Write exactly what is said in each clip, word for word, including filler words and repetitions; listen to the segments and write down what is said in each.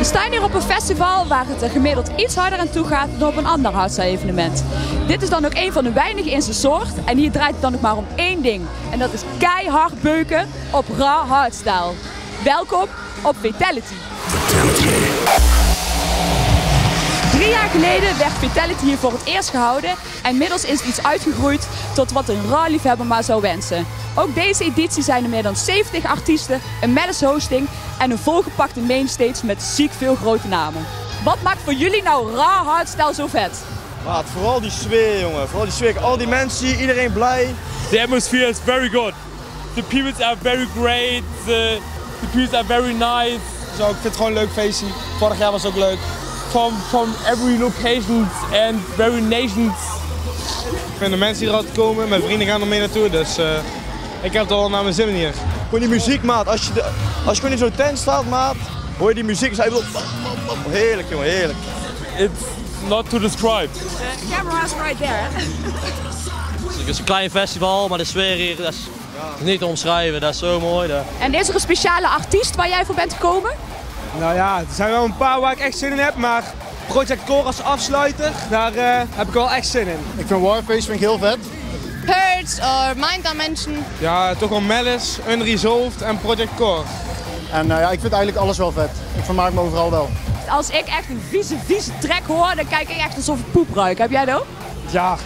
We staan hier op een festival waar het gemiddeld iets harder aan toe gaat dan op een ander hardstyle-evenement. Dit is dan ook een van de weinigen in zijn soort en hier draait het dan ook maar om één ding. En dat is keihard beuken op raw hardstyle. Welkom op Vitality. Drie jaar geleden werd Vitality hier voor het eerst gehouden en inmiddels is het iets uitgegroeid tot wat een RAW-liefhebber maar zou wensen. Ook deze editie zijn er meer dan zeventig artiesten, een Malice hosting en een volgepakte mainstage met ziek veel grote namen. Wat maakt voor jullie nou raw hardstyle zo vet? Maat, vooral die sfeer, jongen. Vooral die sfeer. Al die mensen, iedereen blij. The atmosphere is very good. The people are very great. The, the people are very nice. Zo, ik vind het gewoon een leuk feestje. Vorig jaar was het ook leuk. From, from every location and very nations. Ik vind de mensen die eruit komen, mijn vrienden gaan er mee naartoe, dus uh, ik heb het al naar mijn zin hier. Gewoon die muziek, maat, als je, de, als je gewoon in zo'n tent staat, maat, hoor je die muziek, dus bedoelt, heerlijk jongen, heerlijk. It's not to describe. The camera's right there. Het is een klein festival, maar de sfeer hier, dat is niet te omschrijven, dat is zo mooi. Dat. En is er een speciale artiest waar jij voor bent gekomen? Nou ja, er zijn wel een paar waar ik echt zin in heb, maar Project Core als afsluiter, daar uh, heb ik wel echt zin in. Ik vind Warface vind ik heel vet. Purge of Mind Dimension. Ja, toch wel Malice, Unresolved en Project Core. En uh, ja, ik vind eigenlijk alles wel vet. Ik vermaak me overal wel. Als ik echt een vieze, vieze track hoor, dan kijk ik echt alsof ik poep ruik. Heb jij dat ook? Ja.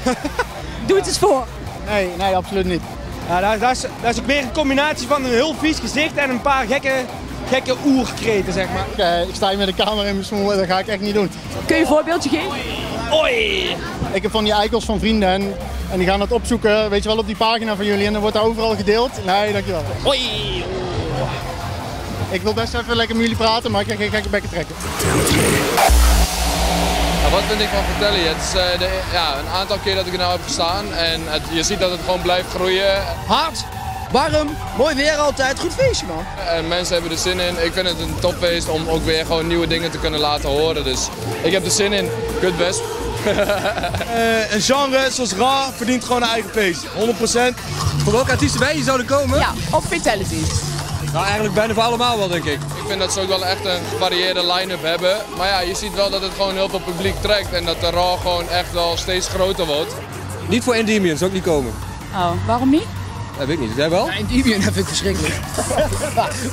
Doe het eens voor. Nee, nee, absoluut niet. Ja, daar, daar, is, daar is ook meer een combinatie van een heel vies gezicht en een paar gekke... gekke oerkreten, zeg maar. Okay, ik sta hier met de camera in mijn smoel, dat ga ik echt niet doen. Kun je een voorbeeldje geven? Oei! Ik heb van die eikels van vrienden en, en die gaan dat opzoeken, weet je wel, op die pagina van jullie en dan wordt daar overal gedeeld. Nee, dankjewel. Oei! Ik wil best even lekker met jullie praten, maar ik ga geen gekke bekken trekken. Ja, wat vind ik van vertellen? Het is uh, de, ja, een aantal keer dat ik er nou heb gestaan en het, je ziet dat het gewoon blijft groeien. Hard! Warm, mooi weer altijd, goed feestje man. En mensen hebben er zin in. Ik vind het een topfeest om ook weer gewoon nieuwe dingen te kunnen laten horen. Dus ik heb er zin in. Kut best. uh, een genre zoals raw verdient gewoon een eigen feest. honderd procent. Voor welke artiesten wij hier zouden komen? Ja, op Vitality. Nou, eigenlijk bijna voor allemaal wel, denk ik. Ik vind dat ze ook wel echt een gevarieerde line-up hebben. Maar ja, je ziet wel dat het gewoon heel veel publiek trekt. En dat de raw gewoon echt wel steeds groter wordt. Niet voor Endymion, zou ook niet komen. Oh, waarom niet? Dat weet ik niet. Jij wel? Ja, Endymion vind ik verschrikkelijk.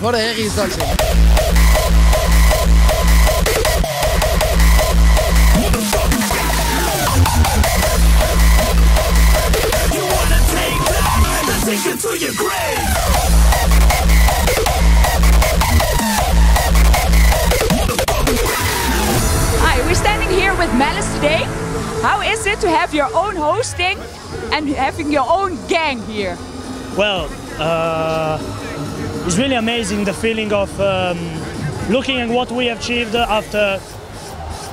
Wat een herrie is dat, zeg. Hi, we're standing here with Malice today. How is it to have your own hosting and having your own gang here? Well, uh, it's really amazing the feeling of um, looking at what we achieved after,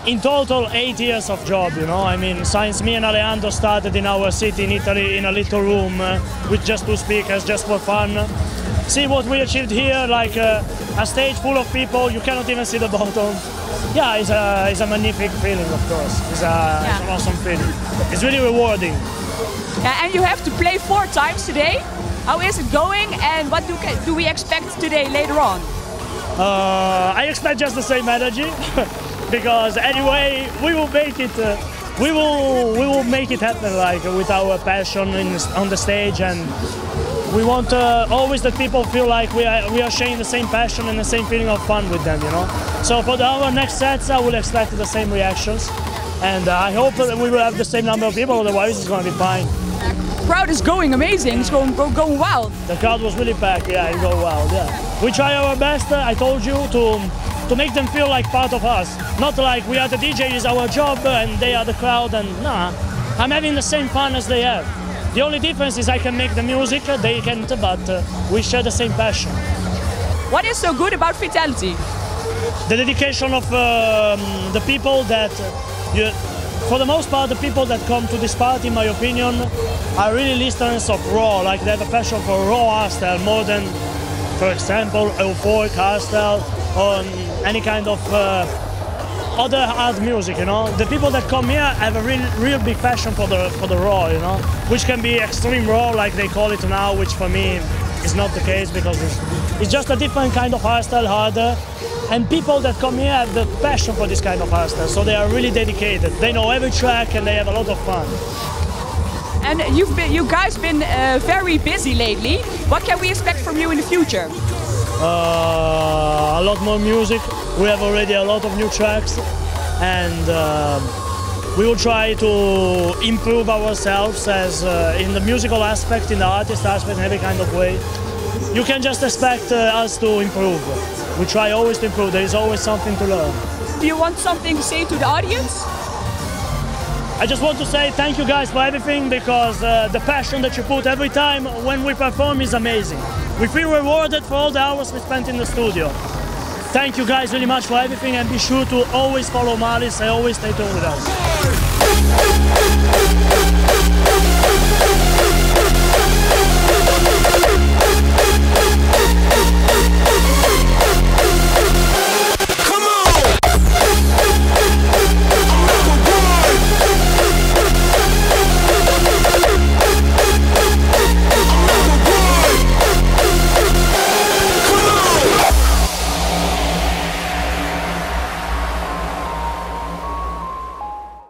in total, eight years of job, you know. I mean, since me and Alejandro started in our city in Italy in a little room uh, with just two speakers, just for fun. See what we achieved here, like uh, a stage full of people, you cannot even see the bottom. Yeah, it's a, it's a magnificent feeling, of course. It's, a, yeah. It's an awesome feeling. It's really rewarding. Yeah, and you have to play four times today. How is it going and what do, do we expect today, later on? Uh, I expect just the same energy, because anyway, we will make it, uh, we will, we will make it happen, like with our passion in, on the stage, and we want uh, always that people feel like we are, we are sharing the same passion and the same feeling of fun with them, you know. So for the, our next sets, I will expect the same reactions, and uh, I hope that we will have the same number of people. Otherwise, it's going to be fine. The crowd is going amazing, it's going, going wild. The crowd was really packed, yeah, it's going wild, yeah. We try our best, I told you, to, to make them feel like part of us. Not like we are the D J, it's our job, and they are the crowd, and nah. I'm having the same fun as they have. The only difference is I can make the music, they can't, but uh, we share the same passion. What is so good about Vitality? The dedication of um, the people that uh, you... For the most part, the people that come to this party, in my opinion, are really listeners of raw. Like they have a passion for raw hardstyle more than, for example, euphoric hardstyle or any kind of uh, other hard music. You know, the people that come here have a real, real big passion for the for the raw. You know, which can be extreme raw, like they call it now, which for me is not the case because it's, it's just a different kind of hardstyle, harder. And people that come here have the passion for this kind of hardstyle, so they are really dedicated. They know every track and they have a lot of fun. And you've been, you guys been uh, very busy lately. What can we expect from you in the future? Uh, a lot more music. We have already a lot of new tracks, and uh, we will try to improve ourselves as uh, in the musical aspect, in the artist aspect, in every kind of way. You can just expect uh, us to improve. We try always to improve. There is always something to learn. Do you want something to say to the audience? I just want to say thank you guys for everything, because uh, the passion that you put every time when we perform is amazing. We feel rewarded for all the hours we spent in the studio. Thank you guys really much for everything, and be sure to always follow Malice and always stay tuned with us.